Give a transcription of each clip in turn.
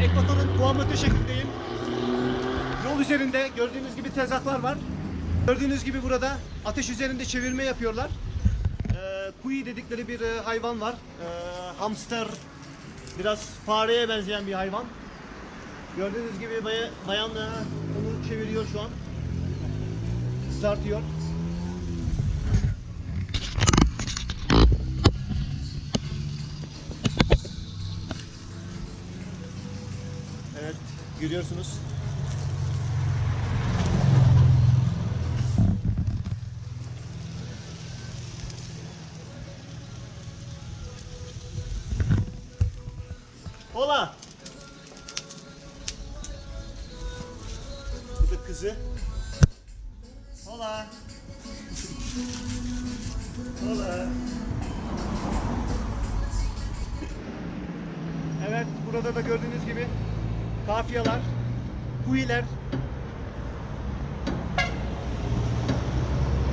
Ekvator'un Guamote şeklindeyim. Yol üzerinde gördüğünüz gibi tezatlar var. Gördüğünüz gibi burada ateş üzerinde çevirme yapıyorlar. Cui dedikleri bir hayvan var. Hamster, biraz fareye benzeyen bir hayvan. Gördüğünüz gibi bayan onu çeviriyor şu an. Kızartıyor. Evet, görüyorsunuz. Hola. Bu da kızı. Hola. Hola. Evet, burada da gördüğünüz gibi kafiyalar, kuiler.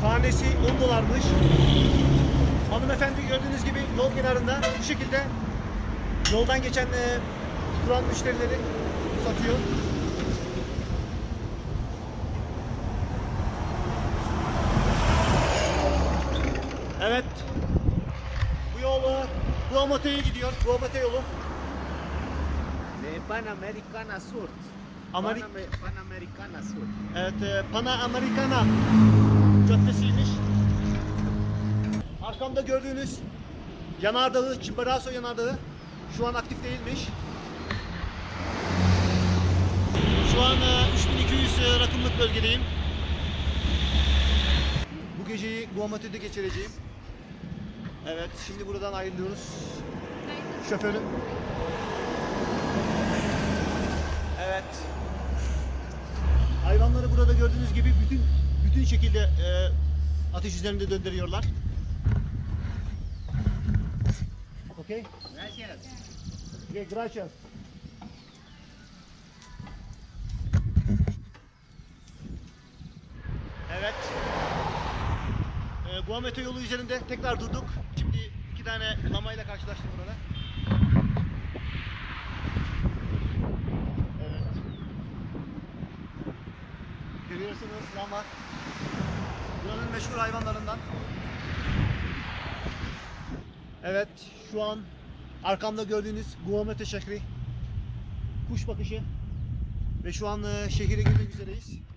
Tanesi 10 dolarmış. Hanımefendi gördüğünüz gibi yol kenarında bu şekilde yoldan geçen duran müşterileri satıyor. Evet, bu yol Guamote'ye gidiyor. Guamote yolu. Panamericana Sur. Panamericana Sur. Evet, Panamericana caddesiymiş. Arkamda gördüğünüz yanardağı, Chimborazo yanardağı şu an aktif değilmiş. Şu an 3200 rakımlık bölgedeyim. Bu geceyi Guamote'de geçireceğim. Evet, şimdi buradan ayrılıyoruz. Şoförüm. Evet. Hayvanları burada gördüğünüz gibi bütün şekilde ateş üzerinde döndürüyorlar. Okay. Gracias. Okay, gracias. Evet. Guamote yolu üzerinde tekrar durduk. Şimdi iki tane lamayla karşılaştım burada. Görüyorsunuz lama. Buranın meşhur hayvanlarından. Evet, şu an arkamda gördüğünüz Guamote şehri. Kuş bakışı. Ve şu an şehire girmek üzereyiz.